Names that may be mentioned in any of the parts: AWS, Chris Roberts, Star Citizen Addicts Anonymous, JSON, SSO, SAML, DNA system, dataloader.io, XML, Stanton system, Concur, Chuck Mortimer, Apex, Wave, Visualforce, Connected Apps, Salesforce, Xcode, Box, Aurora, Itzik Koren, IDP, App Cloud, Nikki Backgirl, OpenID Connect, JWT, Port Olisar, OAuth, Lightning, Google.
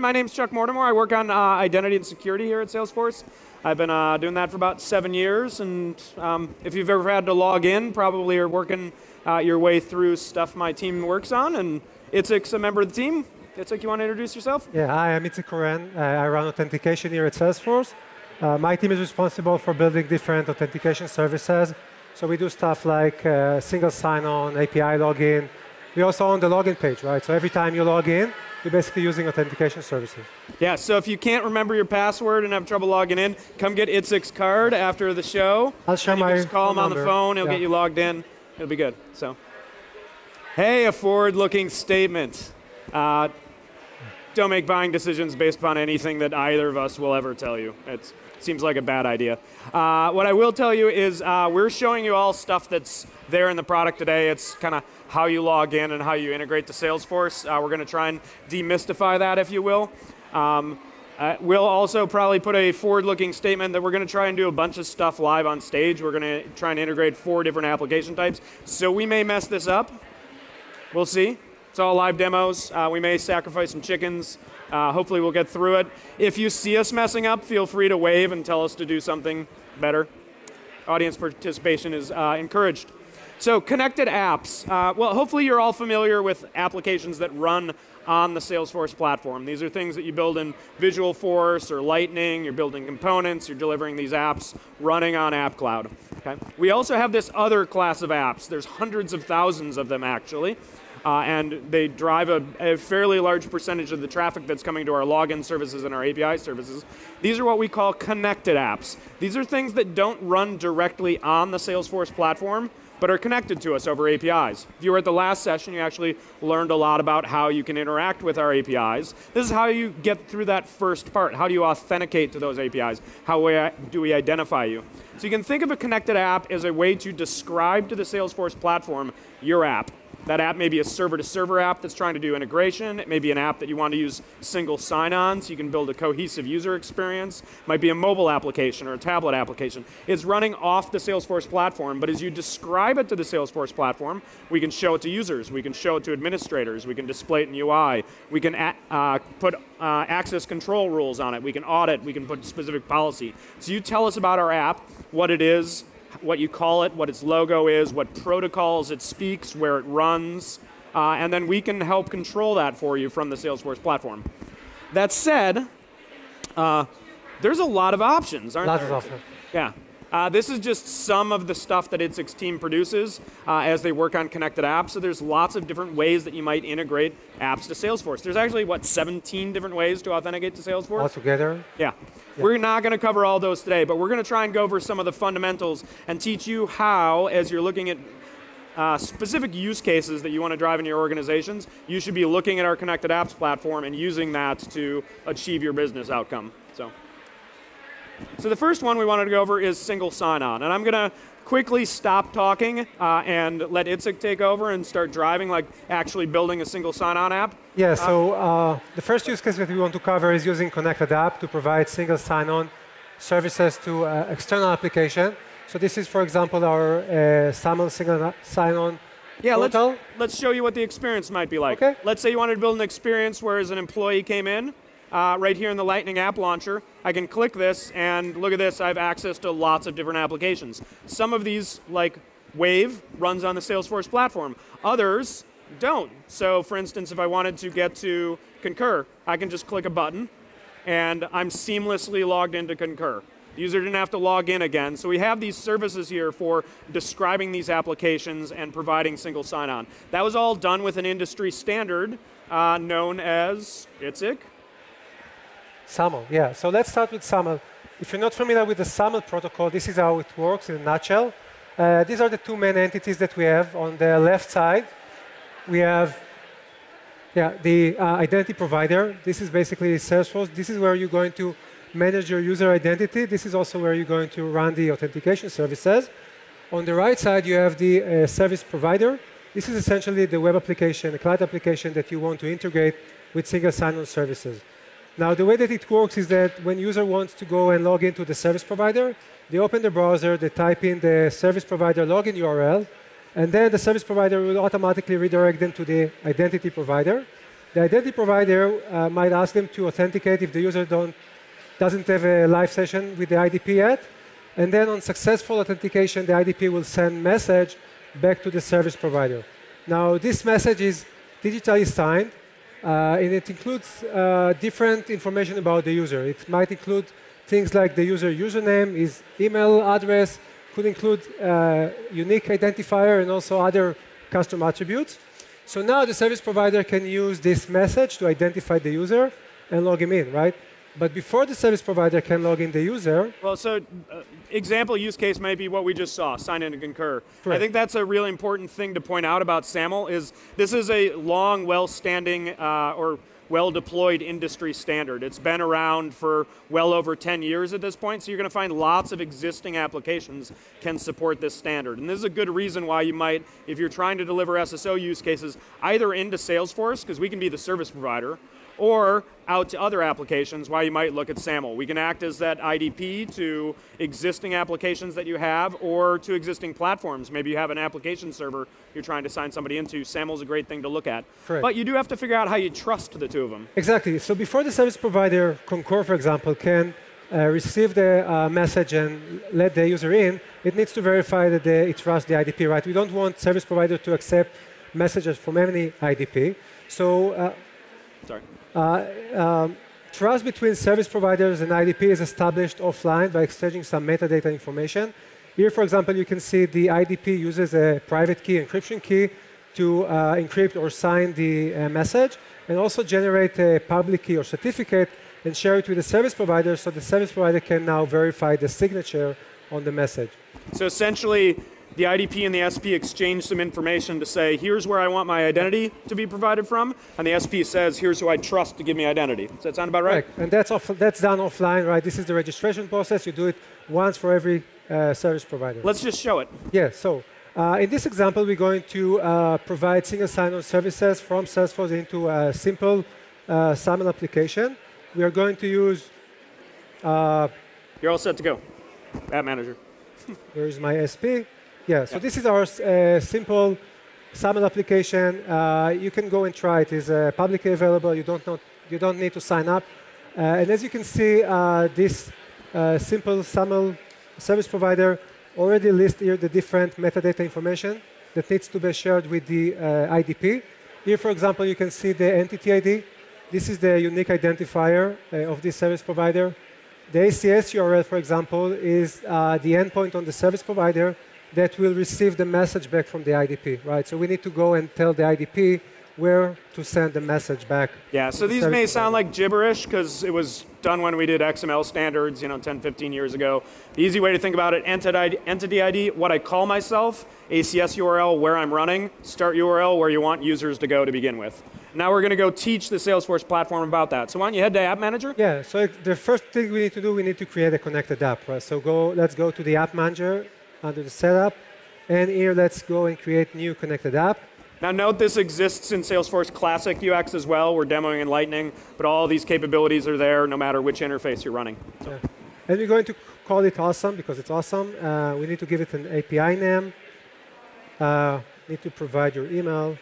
My name's Chuck Mortimer. I work on identity and security here at Salesforce. I've been doing that for about 7 years, and if you've ever had to log in, probably are working your way through stuff my team works on, and Itzik's a member of the team. Itzik, you want to introduce yourself? Yeah, hi, I'm Itzik Koren. I run authentication here at Salesforce. My team is responsible for building different authentication services. So we do stuff like single sign-on, API login. We also own the login page, right? So every time you log in, you're basically using authentication services. Yeah, so if you can't remember your password and have trouble logging in, come get Itzik's card after the show. I'll show my just call him on the phone. He'll get you logged in. It'll be good. So, hey, a forward-looking statement. Don't make buying decisions based upon anything that either of us will ever tell you. It seems like a bad idea. What I will tell you is we're showing you all stuff that's there in the product today. It's kind of how you log in and how you integrate to Salesforce. We're going to try and demystify that, if you will. We'll also probably put a forward-looking statement that we're going to try and do a bunch of stuff live on stage. We're going to try and integrate 4 different application types. So we may mess this up. We'll see. It's all live demos. We may sacrifice some chickens. Hopefully we'll get through it. If you see us messing up, feel free to wave and tell us to do something better. Audience participation is encouraged. So connected apps. Well, hopefully you're all familiar with applications that run on the Salesforce platform. These are things that you build in Visualforce or Lightning. You're building components. You're delivering these apps running on App Cloud. Okay? We also have this other class of apps. There's hundreds of thousands of them, actually. And they drive a fairly large percentage of the traffic that's coming to our login services and our API services. These are what we call connected apps. These are things that don't run directly on the Salesforce platform, but are connected to us over APIs. If you were at the last session, you actually learned a lot about how you can interact with our APIs. This is how you get through that first part. How do you authenticate to those APIs? How do we identify you? So you can think of a connected app as a way to describe to the Salesforce platform your app. That app may be a server-to-server app that's trying to do integration. It may be an app that you want to use single sign-on so you can build a cohesive user experience. It might be a mobile application or a tablet application. It's running off the Salesforce platform, but as you describe it to the Salesforce platform, we can show it to users. We can show it to administrators. We can display it in UI. We can put access control rules on it. We can audit. We can put specific policy. So you tell us about our app, what it is, what you call it, what its logo is, what protocols it speaks, where it runs, and then we can help control that for you from the Salesforce platform. That said, there's a lot of options, aren't there? Lots of options. Yeah. This is just some of the stuff that Itzik's team produces as they work on connected apps. So there's lots of different ways that you might integrate apps to Salesforce. There's actually, what, 17 different ways to authenticate to Salesforce? All together? Yeah. We're not going to cover all those today, but we're going to try and go over some of the fundamentals and teach you how, as you're looking at specific use cases that you want to drive in your organizations, you should be looking at our connected apps platform and using that to achieve your business outcome. So the first one we wanted to go over is single sign-on. And I'm going to quickly stop talking and let Itzik take over and start driving, like actually building a single sign-on app. Yeah, so the first use case that we want to cover is using Connected App to provide single sign-on services to external application. So this is, for example, our SAML single sign-on. Yeah, let's show you what the experience might be like. Okay. Let's say you wanted to build an experience where as an employee came in. Right here in the Lightning app launcher, I can click this, and look at this. I have access to lots of different applications. Some of these, like Wave, runs on the Salesforce platform. Others don't. So for instance, if I wanted to get to Concur, I can just click a button, and I'm seamlessly logged into Concur. The user didn't have to log in again. So we have these services here for describing these applications and providing single sign-on. That was all done with an industry standard known as Itzik. SAML, yeah. So let's start with SAML. If you're not familiar with the SAML protocol, this is how it works in a nutshell. These are the two main entities that we have. On the left side, we have the identity provider. This is basically Salesforce. This is where you're going to manage your user identity. This is also where you're going to run the authentication services. On the right side, you have the service provider. This is essentially the web application, the client application that you want to integrate with single sign-on services. Now, the way that it works is that when user wants to go and log into the service provider, they open the browser, they type in the service provider login URL, and then the service provider will automatically redirect them to the identity provider. The identity provider might ask them to authenticate if the user doesn't have a live session with the IDP yet. And then on successful authentication, the IDP will send message back to the service provider. Now, this message is digitally signed, and it includes different information about the user. It might include things like the user username, his email address, could include unique identifier and also other custom attributes. So now the service provider can use this message to identify the user and log him in, right? But before the service provider can log in the user... Well, so example use case may be what we just saw, sign in and concur. Correct. I think that's a really important thing to point out about SAML is this is a long, well-standing or well-deployed industry standard. It's been around for well over 10 years at this point, so you're going to find lots of existing applications can support this standard. And this is a good reason why you might, if you're trying to deliver SSO use cases, either into Salesforce, because we can be the service provider, or out to other applications, why you might look at SAML. We can act as that IDP to existing applications that you have or to existing platforms. Maybe you have an application server you're trying to sign somebody into. SAML's a great thing to look at. Correct. But you do have to figure out how you trust the two of them. Exactly. So before the service provider, Concur, for example, can receive the message and let the user in, it needs to verify that it trusts the IDP, right? We don't want service provider to accept messages from any IDP. So, trust between service providers and IDP is established offline by exchanging some metadata information. Here, for example, you can see the IDP uses a private key, encryption key, to encrypt or sign the message, and also generate a public key or certificate and share it with the service provider, so the service provider can now verify the signature on the message. So essentially, the IDP and the SP exchange some information to say, here's where I want my identity to be provided from, and the SP says, here's who I trust to give me identity. Does that sound about right? Right. And that's done offline, right? This is the registration process. You do it once for every service provider. Let's just show it. Yeah, so in this example, we're going to provide single sign-on services from Salesforce into a simple SAML application. We are going to use... You're all set to go. App manager. Here's my SP. Yeah, so this is our simple SAML application. You can go and try it. It's publicly available. You don't need to sign up. And as you can see, this simple SAML service provider already lists here the different metadata information that needs to be shared with the IDP. Here, for example, you can see the entity ID. This is the unique identifier of this service provider. The ACS URL, for example, is the endpoint on the service provider that will receive the message back from the IDP, right? So we need to go and tell the IDP where to send the message back. Yeah, so these may sound like gibberish because it was done when we did XML standards, you know, 10, 15 years ago. The easy way to think about it, entity ID, what I call myself, ACS URL, where I'm running, start URL, where you want users to go to begin with. Now we're going to go teach the Salesforce platform about that. So why don't you head to App Manager? Yeah, so the first thing we need to do, we need to create a connected app, right? So let's go to the App Manager, under the setup, and here let's go and create new connected app. Now note this exists in Salesforce Classic UX as well. We're demoing in Lightning, but all these capabilities are there no matter which interface you're running. So. Yeah. And we're going to call it awesome because it's awesome. We need to give it an API name. Need to provide your email.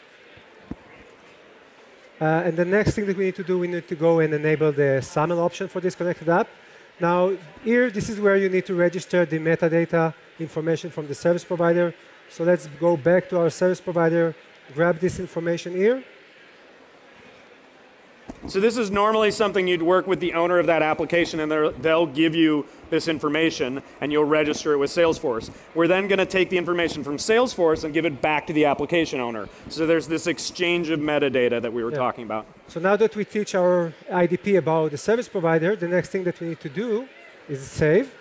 And the next thing that we need to do, we need to go and enable the SAML option for this connected app. Now here, this is where you need to register the metadata information from the service provider. So let's go back to our service provider, grab this information here. So this is normally something you'd work with the owner of that application, and they'll give you this information, and you'll register it with Salesforce. We're then going to take the information from Salesforce and give it back to the application owner. So there's this exchange of metadata that we were talking about. So now that we teach our IDP about the service provider, the next thing that we need to do is save.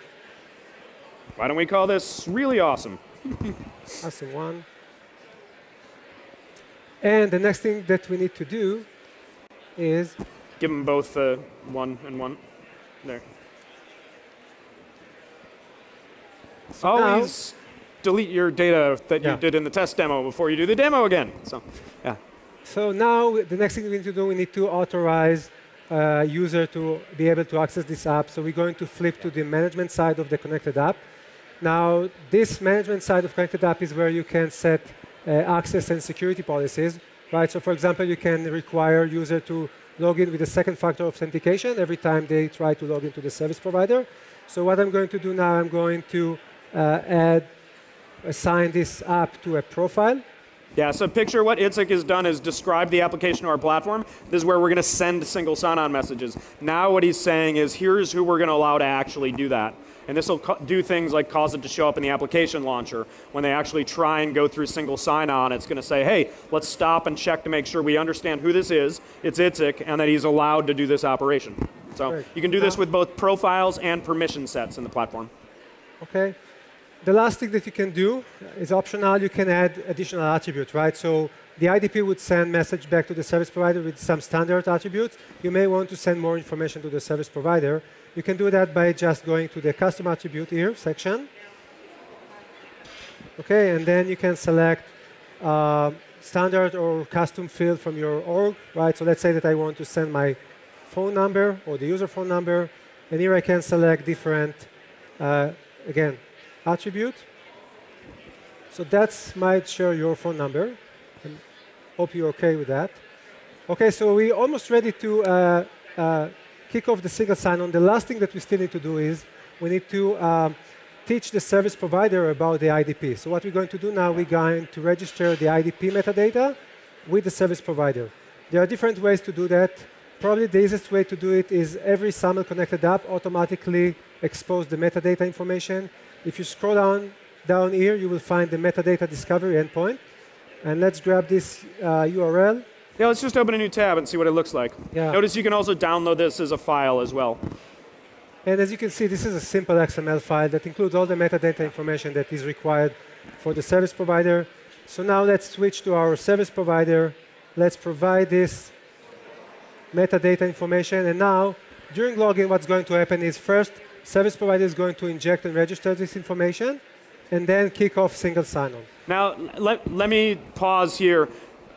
Why don't we call this really awesome? Awesome one. And the next thing that we need to do is give them both one and one. There. So always delete your data that you did in the test demo before you do the demo again. So, yeah. So now the next thing we need to do, we need to authorize a user to be able to access this app. So we're going to flip to the management side of the connected app. Now, this management side of Connected App is where you can set access and security policies. right? So for example, you can require a user to log in with a second factor authentication every time they try to log into the service provider. So what I'm going to do now, I'm going to assign this app to a profile. Yeah, so picture what Itzik has done is describe the application to our platform. This is where we're going to send single sign-on messages. Now what he's saying is, here's who we're going to allow to actually do that. And this will do things like cause it to show up in the application launcher. When they actually try and go through single sign-on, it's going to say, hey, let's stop and check to make sure we understand who this is. It's Itzik, and that he's allowed to do this operation. So you can do this with both profiles and permission sets in the platform. Okay. The last thing that you can do is optional. You can add additional attributes, right? So the IDP would send message back to the service provider with some standard attributes. You may want to send more information to the service provider. You can do that by just going to the custom attribute here section. Okay, and then you can select standard or custom field from your org, right? So let's say that I want to send my phone number or the user phone number, and here I can select different, again, attribute. So that's might share your phone number. I hope you're okay with that. Okay, so we're almost ready to kick off the single sign-on. The last thing that we still need to do is we need to teach the service provider about the IDP. So what we're going to do now, we're going to register the IDP metadata with the service provider. There are different ways to do that. Probably the easiest way to do it is every SAML connected app automatically exposes the metadata information. If you scroll down here, you will find the metadata discovery endpoint. And let's grab this URL. Yeah, let's just open a new tab and see what it looks like. Yeah. Notice you can also download this as a file as well. And as you can see, this is a simple XML file that includes all the metadata information that is required for the service provider. So now let's switch to our service provider. Let's provide this metadata information. And now, during login, what's going to happen is first, service provider is going to inject and register this information, and then kick off single sign-on. Now, let me pause here.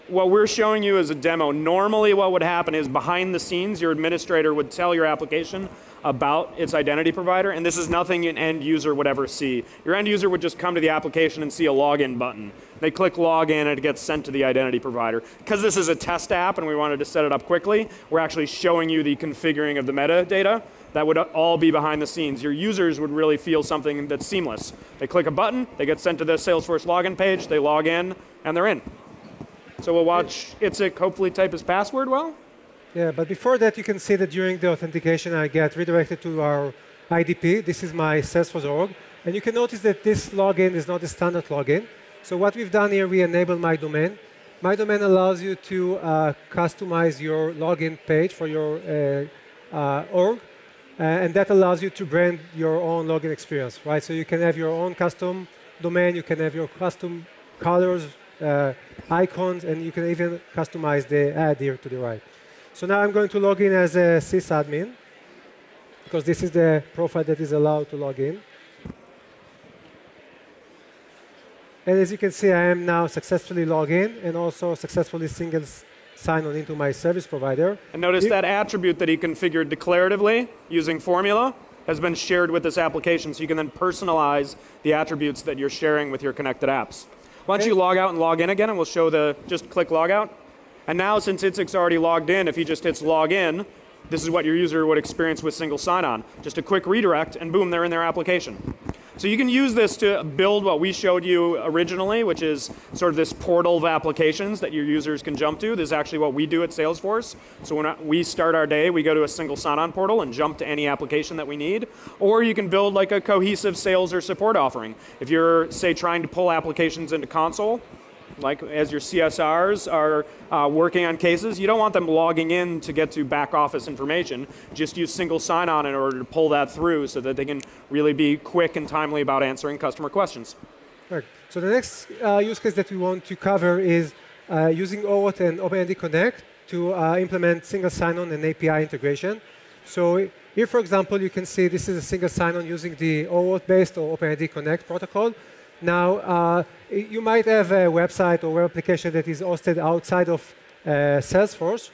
What we're showing you is a demo. Normally, what would happen is behind the scenes, your administrator would tell your application about its identity provider, and this is nothing an end user would ever see. Your end user would just come to the application and see a login button. They click login, and it gets sent to the identity provider. Because this is a test app, and we wanted to set it up quickly, we're actually showing you the configuring of the metadata. That would all be behind the scenes. Your users would really feel something that's seamless. They click a button, they get sent to the Salesforce login page, they log in, and they're in. So we'll watch Itzik hopefully type his password well. Yeah, but before that, you can see that during the authentication, I get redirected to our IDP. This is my Salesforce org. And you can notice that this login is not a standard login. So what we've done here, we enable my domain. My domain allows you to customize your login page for your org. And that allows you to brand your own login experience, right? So you can have your own custom domain, you can have your custom colors, icons, and you can even customize the ad here to the right. So now I'm going to log in as a sysadmin, because this is the profile that is allowed to log in. And as you can see, I am now successfully logged in and also successfully single sign-on into my service provider. And notice that attribute that he configured declaratively using formula has been shared with this application, so you can then personalize the attributes that you're sharing with your connected apps. Why don't you log out and log in again, and we'll show the, just click log out. And now, since Itzik's already logged in, if he just hits log in, this is what your user would experience with single sign-on. Just a quick redirect, and boom, they're in their application. So you can use this to build what we showed you originally, which is sort of this portal of applications that your users can jump to. This is actually what we do at Salesforce. So when we start our day, we go to a single sign-on portal and jump to any application that we need. Or you can build like a cohesive sales or support offering. If you're, say, trying to pull applications into console, like as your CSRs are working on cases, you don't want them logging in to get to back office information. Just use single sign-on in order to pull that through so that they can really be quick and timely about answering customer questions. Right. So the next use case that we want to cover is using OAuth and OpenID Connect to implement single sign-on and API integration. So here, for example, you can see this is a single sign-on using the OAuth-based or OpenID Connect protocol. Now, you might have a website or web application that is hosted outside of Salesforce.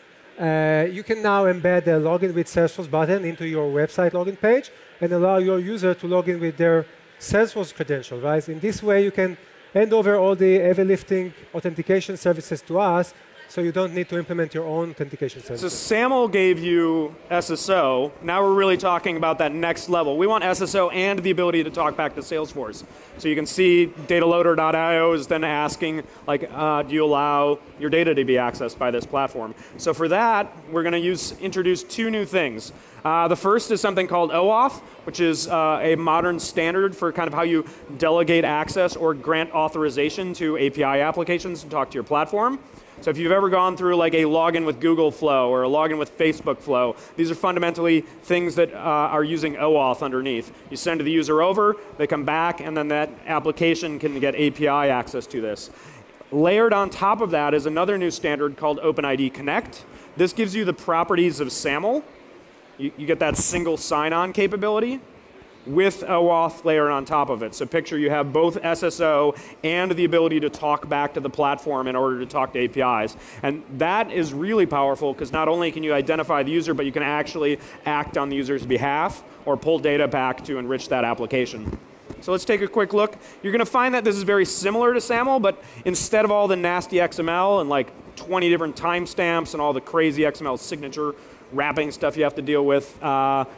You can now embed a login with Salesforce button into your website login page and allow your user to log in with their Salesforce credentials, right? In this way, you can hand over all the heavy lifting authentication services to us, so you don't need to implement your own authentication center. So SAML gave you SSO. Now we're really talking about that next level. We want SSO and the ability to talk back to Salesforce. So you can see dataloader.io is then asking, like, do you allow your data to be accessed by this platform? So for that, we're going to introduce two new things. The first is something called OAuth, which is a modern standard for kind of how you delegate access or grant authorization to API applications to talk to your platform. So if you've ever gone through like a login with Google flow or a login with Facebook flow, these are fundamentally things that are using OAuth underneath. You send the user over, they come back, and then that application can get API access to this. Layered on top of that is another new standard called OpenID Connect. This gives you the properties of SAML. You get that single sign-on capability with OAuth layered on top of it. So picture you have both SSO and the ability to talk back to the platform in order to talk to APIs. And that is really powerful because not only can you identify the user, but you can actually act on the user's behalf or pull data back to enrich that application. So let's take a quick look. You're going to find that this is very similar to SAML, but instead of all the nasty XML and like 20 different timestamps and all the crazy XML signature wrapping stuff you have to deal with.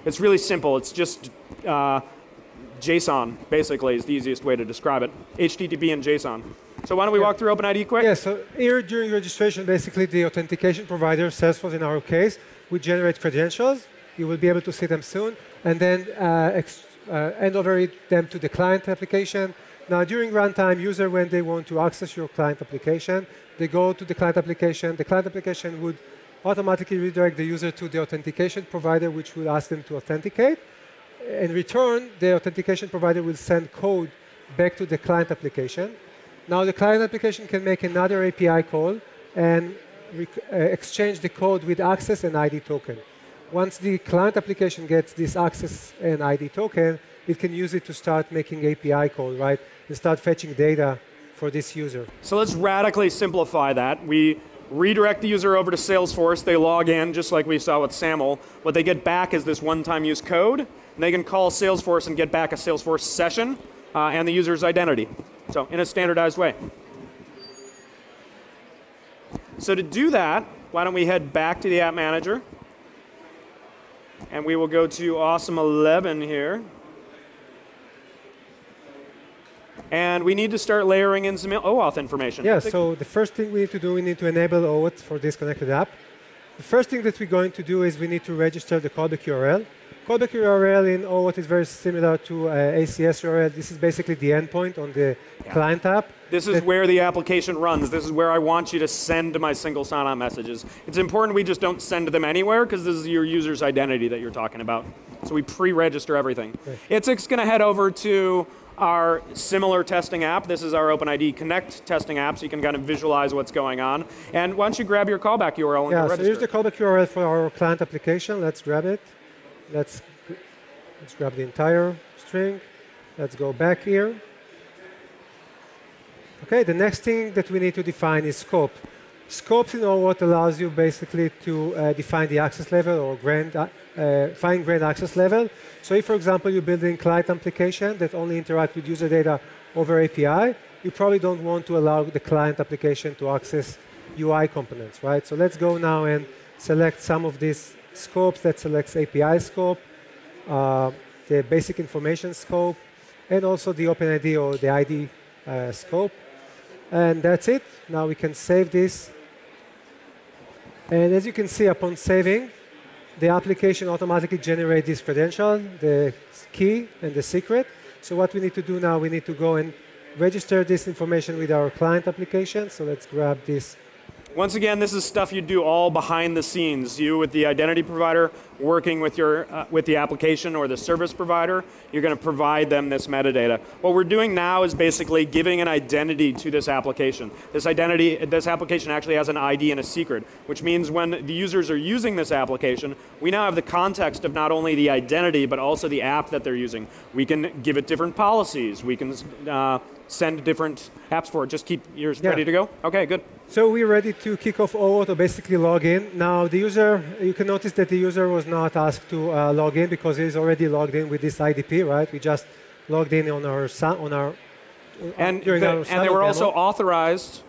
It's really simple. It's just JSON, basically, is the easiest way to describe it. HTTP and JSON. So why don't we walk through OpenID quick? Yeah, so here during registration, basically the authentication provider, Salesforce in our case, we generate credentials. You will be able to see them soon. And then hand over them to the client application. Now during runtime, user, when they want to access your client application, they go to the client application. The client application would automatically redirect the user to the authentication provider, which will ask them to authenticate. In return, the authentication provider will send code back to the client application. Now the client application can make another API call and exchange the code with access and ID token. Once the client application gets this access and ID token, it can use it to start making API call, right? And start fetching data for this user. So let's radically simplify that. We redirect the user over to Salesforce. They log in, just like we saw with SAML. What they get back is this one-time use code, and they can call Salesforce and get back a Salesforce session and the user's identity, so in a standardized way. So to do that, why don't we head back to the App Manager, and we will go to Awesome 11 here. And we need to start layering in some OAuth information. Yeah, so the first thing we need to do, we need to enable OAuth for this connected app. The first thing that we're going to do is we need to register the callback URL. Callback URL in OAuth is very similar to ACS URL. This is basically the endpoint on the client app. This is where the application runs. This is where I want you to send my single sign-on messages. It's important we just don't send them anywhere because this is your user's identity that you're talking about. So we pre-register everything. Itzik's going to head over to our similar testing app. This is our OpenID Connect testing app, so you can kind of visualize what's going on. And why don't you grab your callback URL and register. So here's the callback URL for our client application. Let's grab it. Let's grab the entire string. Let's go back here. Okay, the next thing that we need to define is scope. Scopes in OAuth allows you basically to define the access level or fine-grained access level. So if, for example, you're building a client application that only interacts with user data over API, you probably don't want to allow the client application to access UI components, right? So let's go now and select some of these scopes. That selects API scope, the basic information scope, and also the OpenID or the ID scope. And that's it. Now we can save this. And as you can see, upon saving, the application automatically generates this credential, the key, and the secret. So what we need to do now, we need to go and register this information with our client application. So let's grab this. Once again, this is stuff you do all behind the scenes. You with the identity provider, working with your with the application or the service provider, you're going to provide them this metadata. What we're doing now is basically giving an identity to this application. This application actually has an ID and a secret, which means when the users are using this application, we now have the context of not only the identity but also the app that they're using. We can give it different policies. We can send different apps for it. Just keep yours ready to go? Okay, good. So we're ready to kick off OAuth or basically log in. Now the user, you can notice that the user was not asked to log in because he's already logged in with this IDP, right? We just logged in on our during our demo. And they were also authorized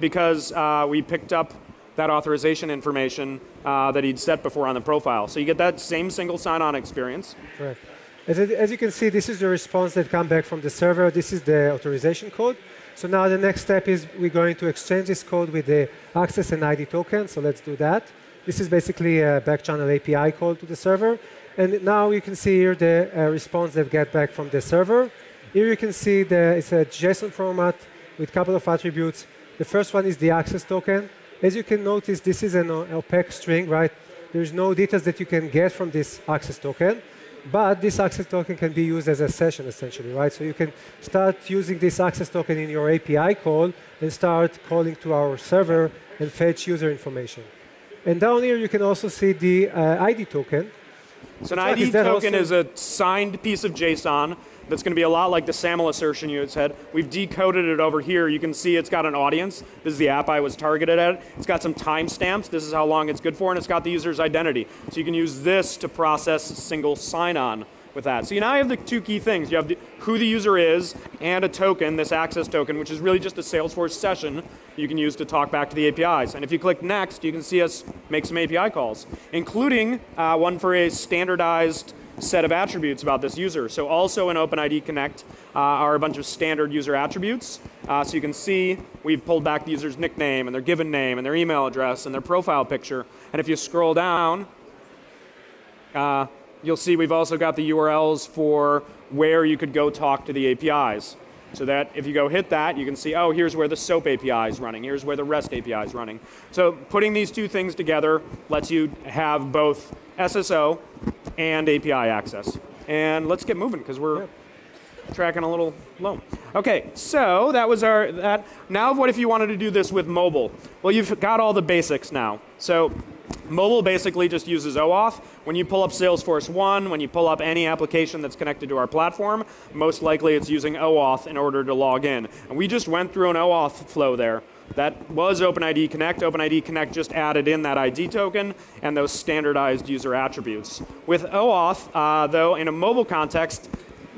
because we picked up that authorization information that he'd set before on the profile. So you get that same single sign-on experience. Correct. As you can see, this is the response that comes back from the server. This is the authorization code. So now the next step is we're going to exchange this code with the access and ID token. So let's do that. This is basically a back-channel API call to the server. And now you can see here the response that get back from the server. Here you can see it's a JSON format with a couple of attributes. The first one is the access token. As you can notice, this is an opaque string, right? There's no details that you can get from this access token. But this access token can be used as a session, essentially, right? So you can start using this access token in your API call and start calling to our server and fetch user information. And down here, you can also see the ID token. So an ID token is a signed piece of JSON that's going to be a lot like the SAML assertion you had said. We've decoded it over here. You can see it's got an audience. This is the app I was targeted at. It's got some timestamps. This is how long it's good for, and it's got the user's identity. So you can use this to process single sign-on with that. So you now have the two key things. You have who the user is and a token, this access token, which is really just a Salesforce session you can use to talk back to the APIs. And if you click next, you can see us make some API calls, including one for a standardized set of attributes about this user. So also in OpenID Connect are a bunch of standard user attributes. So you can see we've pulled back the user's nickname and their given name and their email address and their profile picture. And if you scroll down, you'll see we've also got the URLs for where you could go talk to the APIs. So that if you go hit that, you can see, oh, here's where the SOAP API is running. Here's where the REST API is running. So putting these two things together lets you have both SSO and API access. And let's get moving, because we're tracking a little low. OK, so that was our that. Now what if you wanted to do this with mobile? Well, you've got all the basics now. So mobile basically just uses OAuth. When you pull up Salesforce One, when you pull up any application that's connected to our platform, most likely it's using OAuth in order to log in. And we just went through an OAuth flow there. That was OpenID Connect. OpenID Connect just added in that ID token and those standardized user attributes. With OAuth, though, in a mobile context,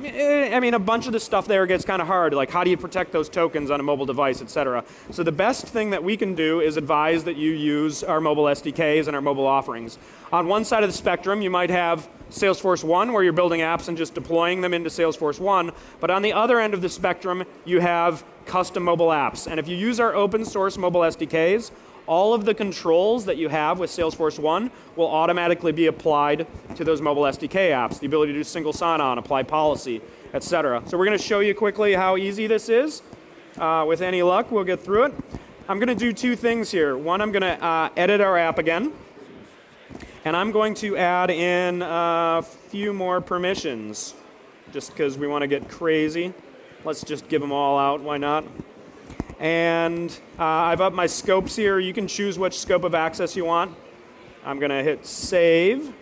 I mean, a bunch of the stuff there gets kind of hard, like how do you protect those tokens on a mobile device, et cetera. So the best thing that we can do is advise that you use our mobile SDKs and our mobile offerings. On one side of the spectrum, you might have Salesforce One, where you're building apps and just deploying them into Salesforce One. But on the other end of the spectrum, you have custom mobile apps. And if you use our open source mobile SDKs, all of the controls that you have with Salesforce One will automatically be applied to those mobile SDK apps, the ability to do single sign-on, apply policy, et cetera. So we're going to show you quickly how easy this is. With any luck, we'll get through it. I'm going to do two things here. One, I'm going to edit our app again. And I'm going to add in a few more permissions, just because we want to get crazy. Let's just give them all out. Why not? And I've upped my scopes here. You can choose which scope of access you want. I'm going to hit save.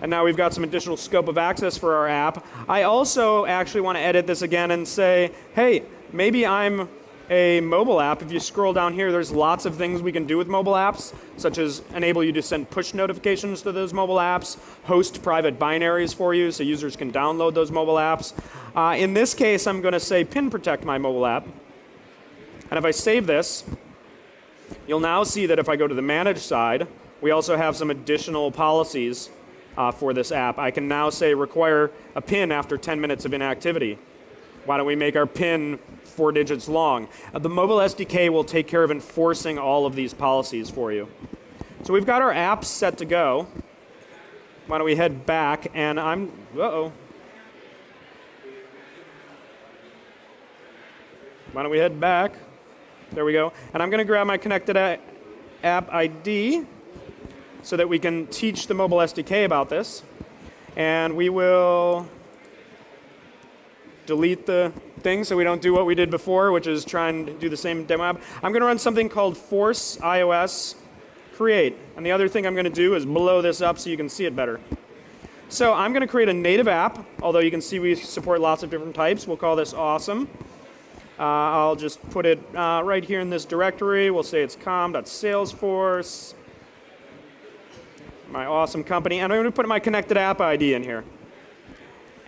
And now we've got some additional scope of access for our app. I also actually want to edit this again and say, hey, maybe I'm a mobile app. If you scroll down here, there's lots of things we can do with mobile apps, such as enable you to send push notifications to those mobile apps, host private binaries for you so users can download those mobile apps. In this case, I'm going to say pin protect my mobile app. And if I save this, you'll now see that if I go to the manage side, we also have some additional policies for this app. I can now say require a pin after 10 minutes of inactivity. Why don't we make our pin 4 digits long? The mobile SDK will take care of enforcing all of these policies for you. So we've got our apps set to go. Why don't we head back? And I'm, Why don't we head back? There we go. And I'm going to grab my connected app ID so that we can teach the mobile SDK about this. And we will delete the thing so we don't do what we did before, which is try and do the same demo app. I'm going to run something called force iOS create. And the other thing I'm going to do is blow this up so you can see it better. So I'm going to create a native app, although you can see we support lots of different types. We'll call this awesome. I'll just put it right here in this directory. We'll say it's com.salesforce, my awesome company. And I'm going to put my connected app ID in here.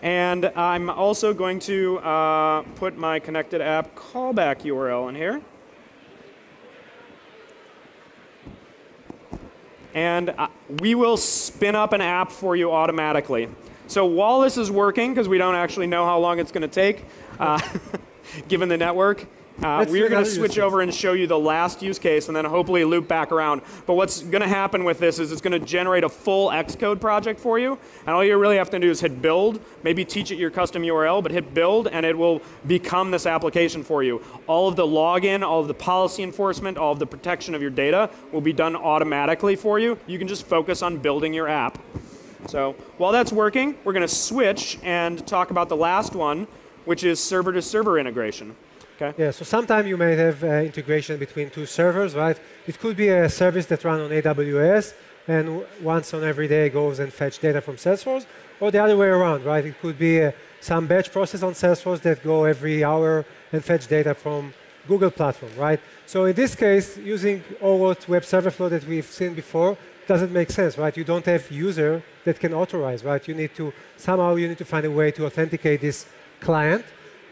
And I'm also going to put my connected app callback URL in here. and we will spin up an app for you automatically. So while this is working, because we don't actually know how long it's going to take, given the network, we're going to switch over and show you the last use case and then hopefully loop back around. But what's going to happen with this is it's going to generate a full Xcode project for you. And all you really have to do is hit build, maybe teach it your custom URL, but hit build and it will become this application for you. All of the login, all of the policy enforcement, all of the protection of your data will be done automatically for you. You can just focus on building your app. So while that's working, we're going to switch and talk about the last one, which is server-to-server integration. Okay. Yeah, so sometimes you may have integration between two servers, right? It could be a service that runs on AWS and once on every day goes and fetch data from Salesforce, or the other way around, right? It could be some batch process on Salesforce that go every hour and fetch data from Google platform, right? So in this case, using OAuth web server flow that we've seen before doesn't make sense, right? You don't have user that can authorize, right? You need to, somehow you need to find a way to authenticate this client.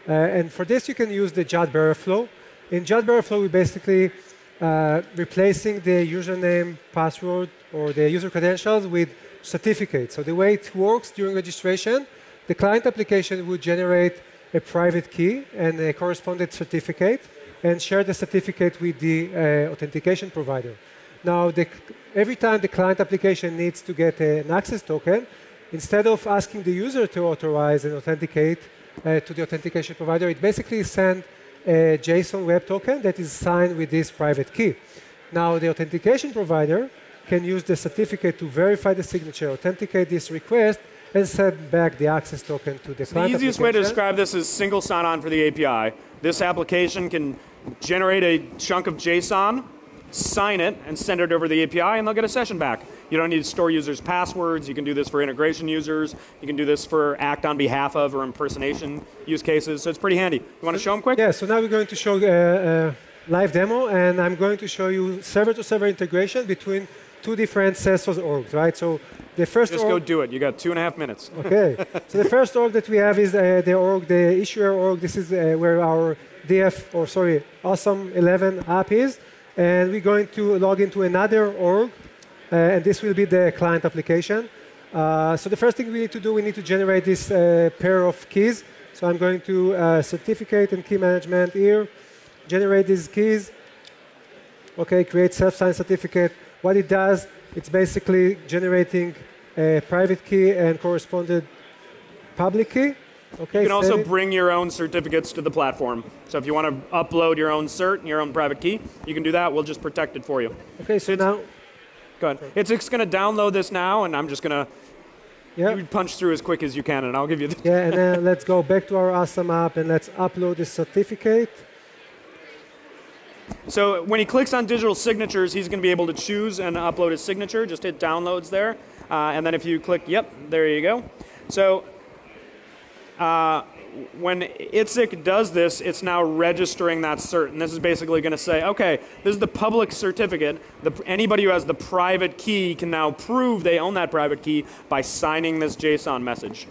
And for this, you can use the JWT bearer flow. In JWT bearer flow, we're basically replacing the username, password, or the user credentials with certificates. So the way it works during registration, the client application would generate a private key and a corresponding certificate and share the certificate with the authentication provider. Now, every time the client application needs to get an access token, instead of asking the user to authorize and authenticate, to the authentication provider, it basically sends a JSON web token that is signed with this private key. Now, the authentication provider can use the certificate to verify the signature, authenticate this request, and send back the access token to the client application. The easiest way to describe this is single sign-on for the API. This application can generate a chunk of JSON, sign it, and send it over the API, and they'll get a session back. You don't need to store users' passwords. You can do this for integration users. You can do this for act on behalf of or impersonation use cases. So it's pretty handy. You want to show them quick? Yeah, so now we're going to show a live demo, and I'm going to show you server-to-server integration between two different Salesforce orgs, right? So the first org... Just go do it. You got 2.5 minutes. Okay. So the first org that we have is the issuer org. This is where our Awesome 11 app is. And we're going to log into another org. And this will be the client application. So the first thing we need to do, we need to generate this pair of keys. So I'm going to certificate and key management here, generate these keys. OK, create self-signed certificate. What it does, it's basically generating a private key and corresponding public key. Okay, you can also bring your own certificates to the platform. So if you want to upload your own cert and your own private key, you can do that. We'll just protect it for you. OK, so now. Go ahead. It's going to download this now, and I'm just going to punch through as quick as you can, and I'll give you the and then let's go back to our awesome app, and let's upload the certificate. So when he clicks on digital signatures, he's going to be able to choose and upload his signature. Just hit downloads there. And then if you click, there you go. So when Itzik does this, it's now registering that cert. And this is basically going to say, OK, this is the public certificate. Anybody who has the private key can now prove they own that private key by signing this JSON message.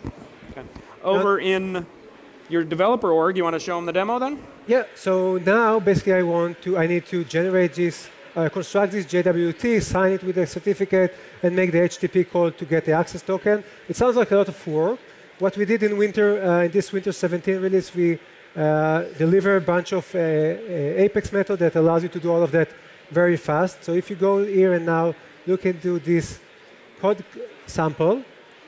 Okay. Over in your developer org, you want to show them the demo then? Yeah. So now, basically, I need to generate this, construct this JWT, sign it with a certificate, and make the HTTP call to get the access token. It sounds like a lot of work. What we did in winter, in this winter 17 release, we deliver a bunch of Apex method that allows you to do all of that very fast. So if you go here and now look into this code sample,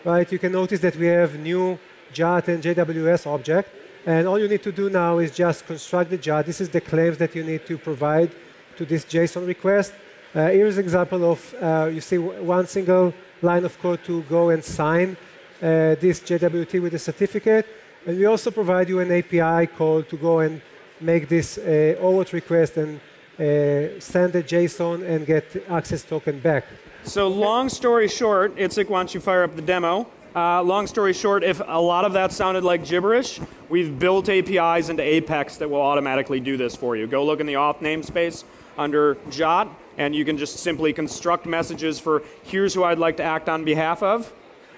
right, you can notice that we have new JWT and JWS object. And all you need to do now is just construct the JWT. This is the claims that you need to provide to this JSON request. Here's an example of, you see one single line of code to go and sign this JWT with a certificate. And we also provide you an API call to go and make this OAuth request and send the JSON and get access token back. So long story short, Itzik, why don't you fire up the demo? Long story short, if a lot of that sounded like gibberish, we've built APIs into Apex that will automatically do this for you. Go look in the auth namespace under JWT, and you can just simply construct messages for here's who I'd like to act on behalf of.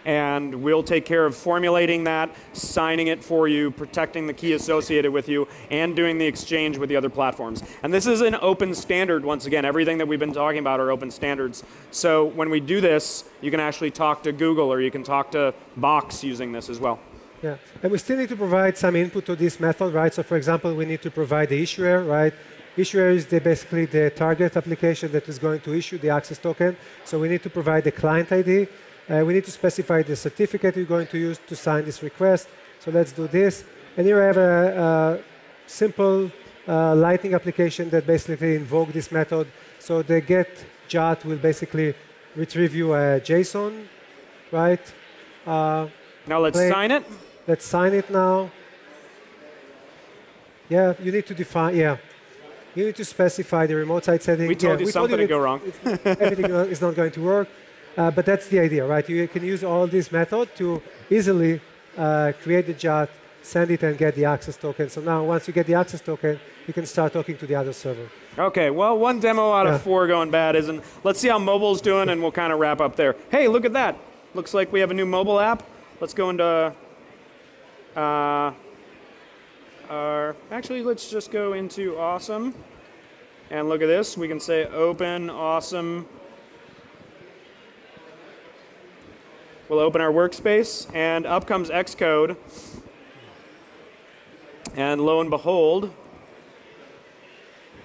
and we'll take care of formulating that, signing it for you, protecting the key associated with you, and doing the exchange with the other platforms. And this is an open standard, once again. Everything that we've been talking about are open standards. So when we do this, you can actually talk to Google or you can talk to Box using this as well. Yeah, and we still need to provide some input to this method, right? So for example, we need to provide the issuer, right? Issuer is basically the target application that is going to issue the access token. So we need to provide the client ID. We need to specify the certificate you're going to use to sign this request. So let's do this. And here I have a simple Lightning application that basically invokes this method. So the getJWT will basically retrieve you a JSON, right? Now let's sign it. Let's sign it now. Yeah, you need to define, yeah. You need to specify the remote site setting. We told you something would go wrong. Everything is not going to work. But that's the idea, right? You can use all this method to easily create the JWT, send it, and get the access token. So now once you get the access token, you can start talking to the other server. OK, well, one demo out of four going bad isn't. Let's see how mobile's doing, and we'll kind of wrap up there. Hey, look at that. Looks like we have a new mobile app. Let's go into actually, let's just go into awesome. And look at this. We can say open awesome. We'll open our workspace, and up comes Xcode. And lo and behold,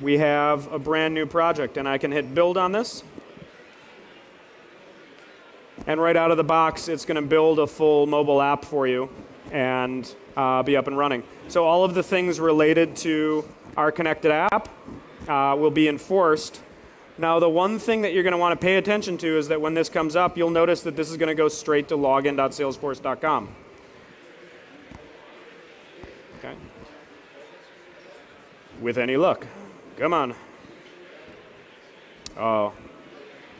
we have a brand new project. And I can hit build on this. And right out of the box, it's going to build a full mobile app for you and be up and running. So all of the things related to our connected app will be enforced. Now, the one thing that you're going to want to pay attention to is that when this comes up, you'll notice that this is going to go straight to login.salesforce.com. Okay. With any luck. Come on. Oh.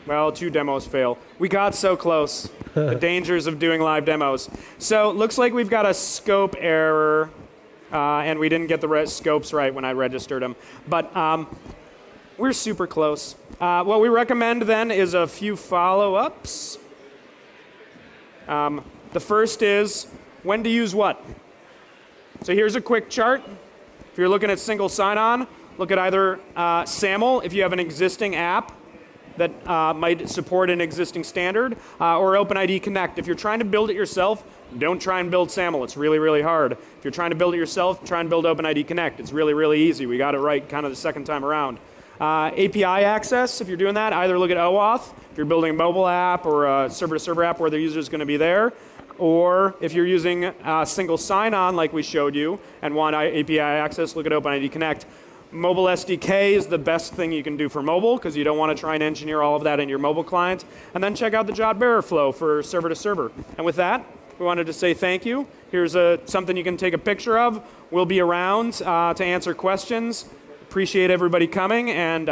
Well, two demos fail. We got so close. The dangers of doing live demos. So looks like we've got a scope error, and we didn't get the scopes right when I registered them. But we're super close. What we recommend then is a few follow-ups. The first is when to use what. So here's a quick chart. If you're looking at single sign-on, look at either SAML if you have an existing app that might support an existing standard, or OpenID Connect. If you're trying to build it yourself, don't try and build SAML. It's really, really hard. If you're trying to build it yourself, try and build OpenID Connect. It's really, really easy. We got it right kind of the second time around. API access, if you're doing that, either look at OAuth, if you're building a mobile app or a server-to-server app where the user is going to be there, or if you're using single sign-on like we showed you and want API access, look at OpenID Connect. Mobile SDK is the best thing you can do for mobile because you don't want to try and engineer all of that in your mobile client. And then check out the JWT bearer flow for server to server. And with that, we wanted to say thank you. Here's something you can take a picture of. We'll be around to answer questions. Appreciate everybody coming. And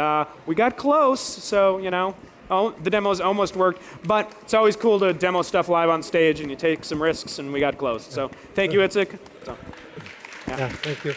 we got close, so you know, the demo's almost worked. But it's always cool to demo stuff live on stage, and you take some risks, and we got close. So thank you, Itzik. So, yeah, thank you.